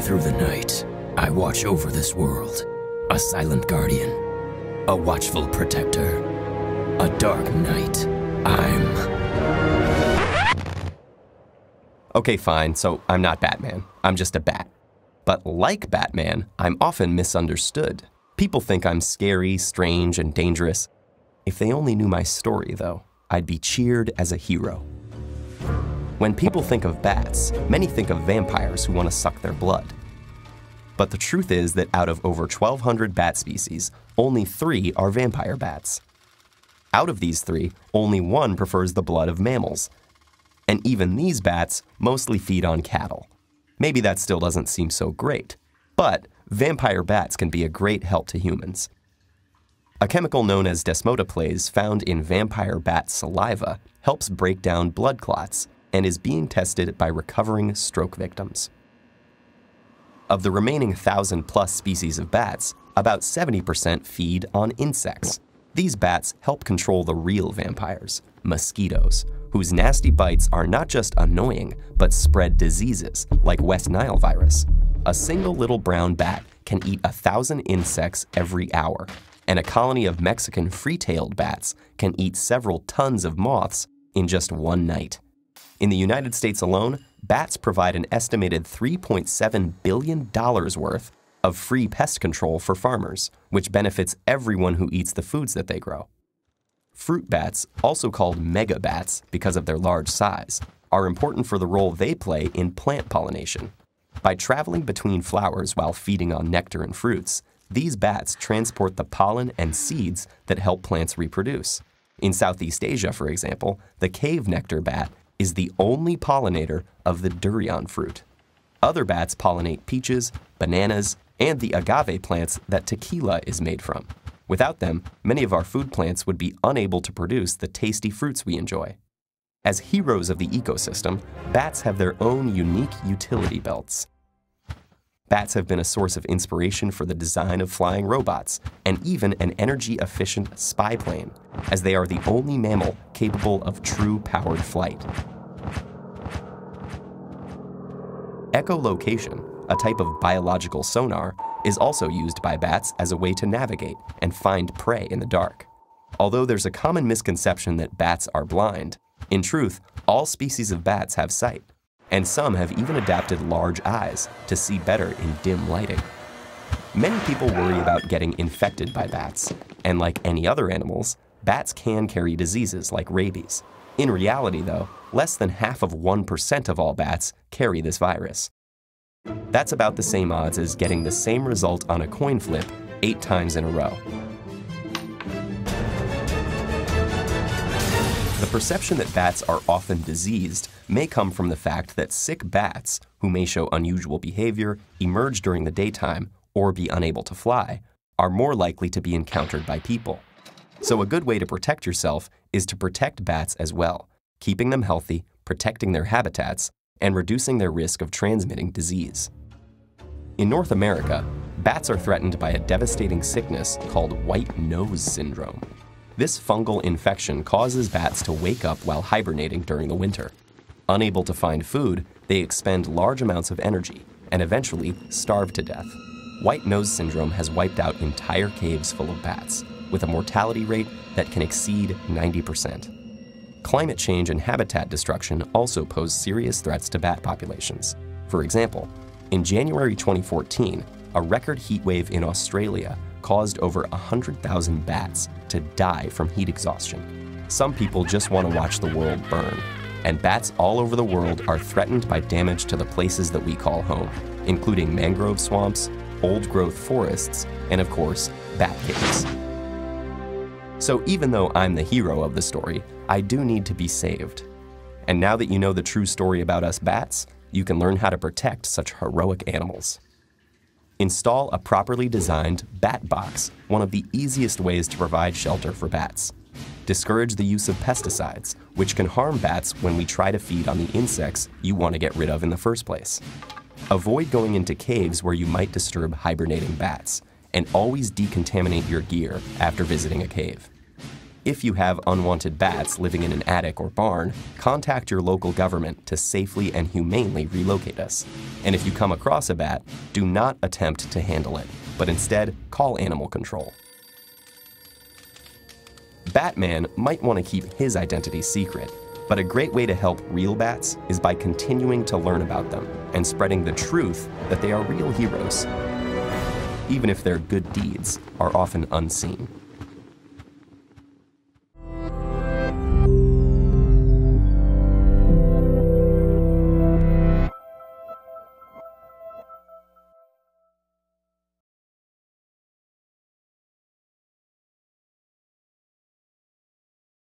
through the night, I watch over this world. A silent guardian, a watchful protector, a dark knight. Okay, fine, so I'm not Batman. I'm just a bat. But like Batman, I'm often misunderstood. People think I'm scary, strange, and dangerous. If they only knew my story, though, I'd be cheered as a hero. When people think of bats, many think of vampires who want to suck their blood. But the truth is that out of over 1,200 bat species, only 3 are vampire bats. Out of these 3, only 1 prefers the blood of mammals. And even these bats mostly feed on cattle. Maybe that still doesn't seem so great, but vampire bats can be a great help to humans. A chemical known as desmoteplase found in vampire bat saliva helps break down blood clots and is being tested by recovering stroke victims. Of the remaining 1,000-plus species of bats, about 70% feed on insects. These bats help control the real vampires, mosquitoes, whose nasty bites are not just annoying, but spread diseases, like West Nile virus. A single little brown bat can eat 1,000 insects every hour, and a colony of Mexican free-tailed bats can eat several tons of moths in just one night. In the United States alone, bats provide an estimated $3.7 billion worth of free pest control for farmers, which benefits everyone who eats the foods that they grow. Fruit bats, also called mega bats because of their large size, are important for the role they play in plant pollination. By traveling between flowers while feeding on nectar and fruits, these bats transport the pollen and seeds that help plants reproduce. In Southeast Asia, for example, the cave nectar bat is the only pollinator of the durian fruit. Other bats pollinate peaches, bananas, and the agave plants that tequila is made from. Without them, many of our food plants would be unable to produce the tasty fruits we enjoy. As heroes of the ecosystem, bats have their own unique utility belts. Bats have been a source of inspiration for the design of flying robots, and even an energy-efficient spy plane, as they are the only mammal capable of true powered flight. Echolocation, a type of biological sonar, is also used by bats as a way to navigate and find prey in the dark. Although there's a common misconception that bats are blind, in truth, all species of bats have sight, and some have even adapted large eyes to see better in dim lighting. Many people worry about getting infected by bats, and like any other animals, bats can carry diseases like rabies. In reality, though, less than half of 1% of all bats carry this virus. That's about the same odds as getting the same result on a coin flip 8 times in a row. The perception that bats are often diseased may come from the fact that sick bats, who may show unusual behavior, emerge during the daytime, or be unable to fly, are more likely to be encountered by people. So a good way to protect yourself is to protect bats as well, keeping them healthy, protecting their habitats, and reducing their risk of transmitting disease. In North America, bats are threatened by a devastating sickness called white-nose syndrome. This fungal infection causes bats to wake up while hibernating during the winter. Unable to find food, they expend large amounts of energy and eventually starve to death. White-nose syndrome has wiped out entire caves full of bats, with a mortality rate that can exceed 90%. Climate change and habitat destruction also pose serious threats to bat populations. For example, in January 2014, a record heat wave in Australia caused over 100,000 bats to die from heat exhaustion. Some people just want to watch the world burn, and bats all over the world are threatened by damage to the places that we call home, including mangrove swamps, old-growth forests, and of course, bat caves. So even though I'm the hero of the story, I do need to be saved. And now that you know the true story about us bats, you can learn how to protect such heroic animals. Install a properly designed bat box, one of the easiest ways to provide shelter for bats. Discourage the use of pesticides, which can harm bats when we try to feed on the insects you want to get rid of in the first place. Avoid going into caves where you might disturb hibernating bats, and always decontaminate your gear after visiting a cave. If you have unwanted bats living in an attic or barn, contact your local government to safely and humanely relocate us. And if you come across a bat, do not attempt to handle it, but instead call animal control. Batman might want to keep his identity secret, but a great way to help real bats is by continuing to learn about them and spreading the truth that they are real heroes, even if their good deeds are often unseen.